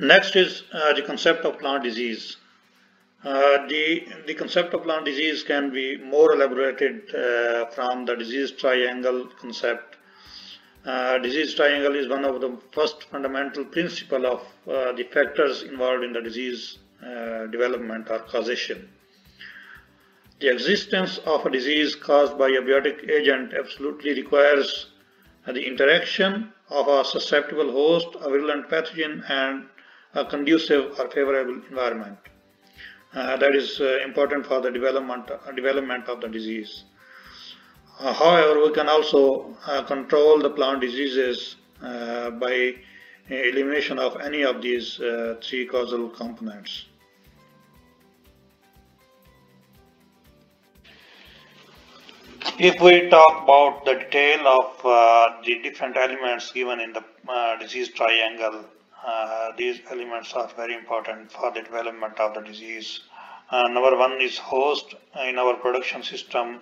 Next is the concept of plant disease. The concept of plant disease can be more elaborated from the disease triangle concept. Disease triangle is one of the first fundamental principle of the factors involved in the disease development or causation. The existence of a disease caused by a biotic agent absolutely requires the interaction of a susceptible host, a virulent pathogen, and a conducive or favorable environment. That is important for the development of the disease. However, we can also control the plant diseases by elimination of any of these three causal components. If we talk about the detail of the different elements given in the disease triangle, these elements are very important for the development of the disease. Number one is host. In our production system,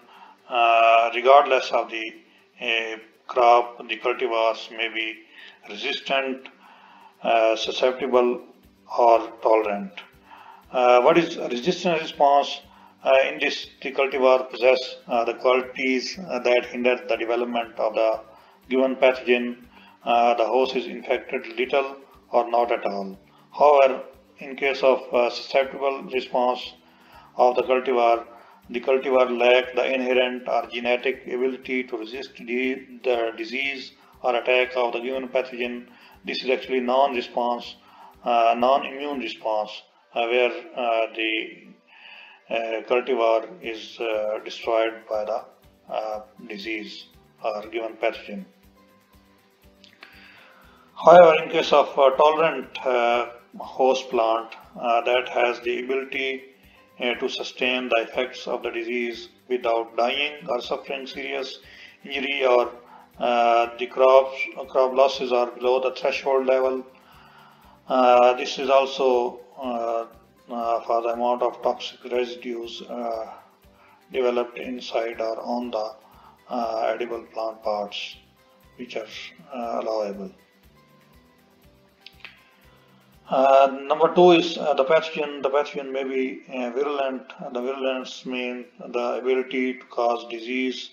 regardless of the crop, the cultivars may be resistant, susceptible, or tolerant. What is resistance response? In this, the cultivar possess the qualities that hinder the development of the given pathogen. The host is infected little or not at all. However, in case of susceptible response of the cultivar lack the inherent or genetic ability to resist the disease or attack of the given pathogen. This is actually non-response, non-immune response, where the cultivar is destroyed by the disease or given pathogen. However, in case of tolerant host plant that has the ability to sustain the effects of the disease without dying or suffering serious injury, or the crop losses are below the threshold level. This is also for the amount of toxic residues developed inside or on the edible plant parts which are allowable. Number two is the pathogen. The pathogen may be virulent. The virulence means the ability to cause disease,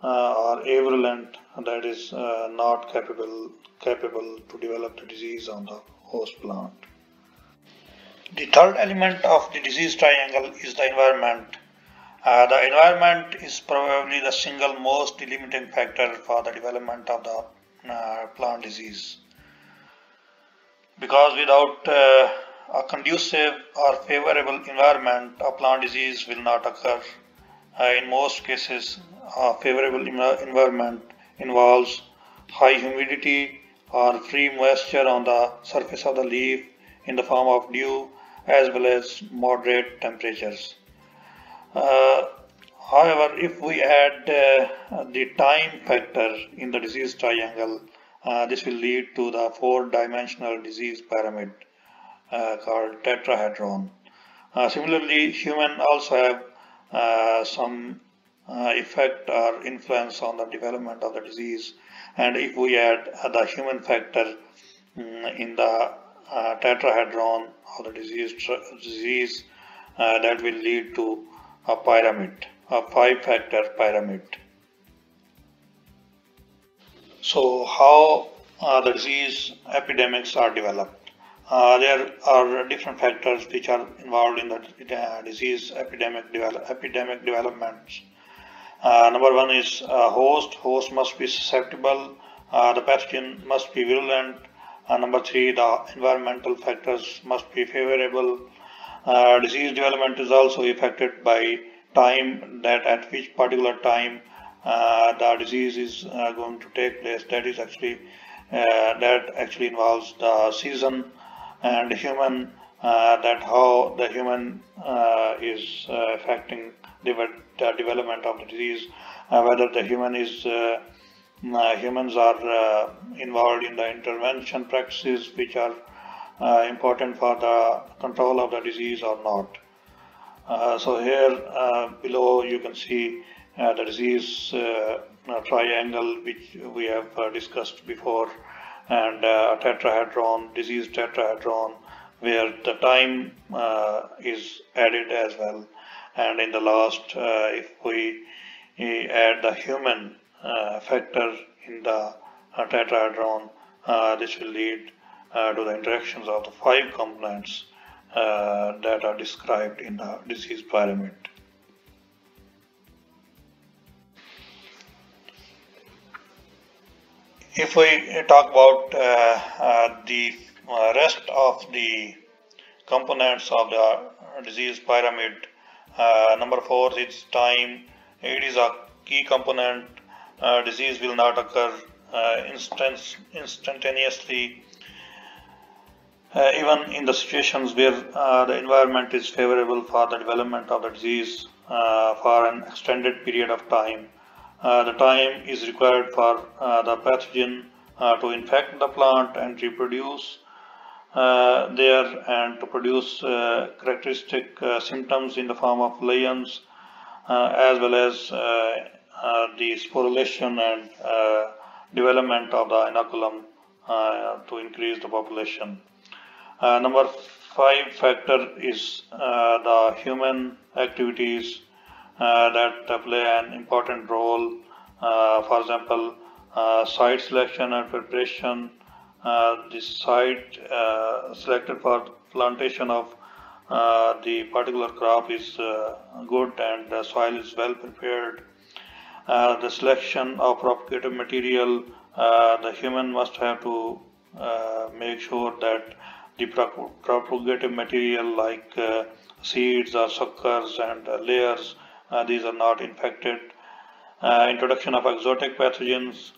or avirulent, that is not capable to develop the disease on the host plant. The third element of the disease triangle is the environment. The environment is probably the single most limiting factor for the development of the plant disease, because without a conducive or favorable environment, a plant disease will not occur. In most cases, a favorable environment involves high humidity or free moisture on the surface of the leaf in the form of dew, as well as moderate temperatures. However, if we add the time factor in the disease triangle, this will lead to the four-dimensional disease pyramid called tetrahedron. Similarly, humans also have some effect or influence on the development of the disease, and if we add the human factor in the tetrahedron of the disease, that will lead to a pyramid, a five-factor pyramid. So how the disease epidemics are developed? There are different factors which are involved in the disease epidemic developments. Number one is host. Host must be susceptible. The pathogen must be virulent. Number three, the environmental factors must be favorable. Disease development is also affected by time, that at which particular time the disease is going to take place. That is actually that involves the season, and human, that how the human is affecting the development of the disease, whether the human is humans are involved in the intervention practices which are important for the control of the disease or not. So here below you can see the disease triangle which we have discussed before. and tetrahedron, diseased tetrahedron, where the time is added as well. And in the last, if we add the human factor in the tetrahedron, this will lead to the interactions of the 5 components that are described in the disease pyramid. If we talk about the rest of the components of the disease pyramid, number 4 is time. It is a key component. Disease will not occur instantaneously. Even in the situations where the environment is favorable for the development of the disease for an extended period of time, the time is required for the pathogen to infect the plant and reproduce there and to produce characteristic symptoms in the form of lions, as well as the sporulation and development of the inoculum to increase the population. Number 5 factor is the human activities that play an important role. For example, site selection and preparation. The site selected for plantation of the particular crop is good and the soil is well prepared. The selection of propagative material, the human must have to make sure that the propagative material like seeds or suckers and layers, these are not infected. Introduction of exotic pathogens,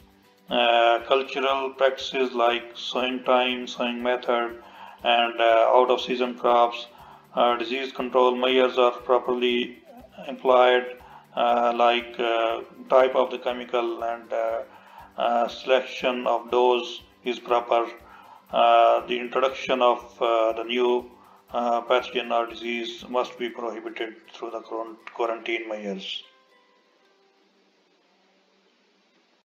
cultural practices like sowing time, sowing method, and out of season crops. Disease control measures are properly employed, like type of the chemical and selection of dose is proper. The introduction of the new pathogen or disease must be prohibited through the quarantine measures.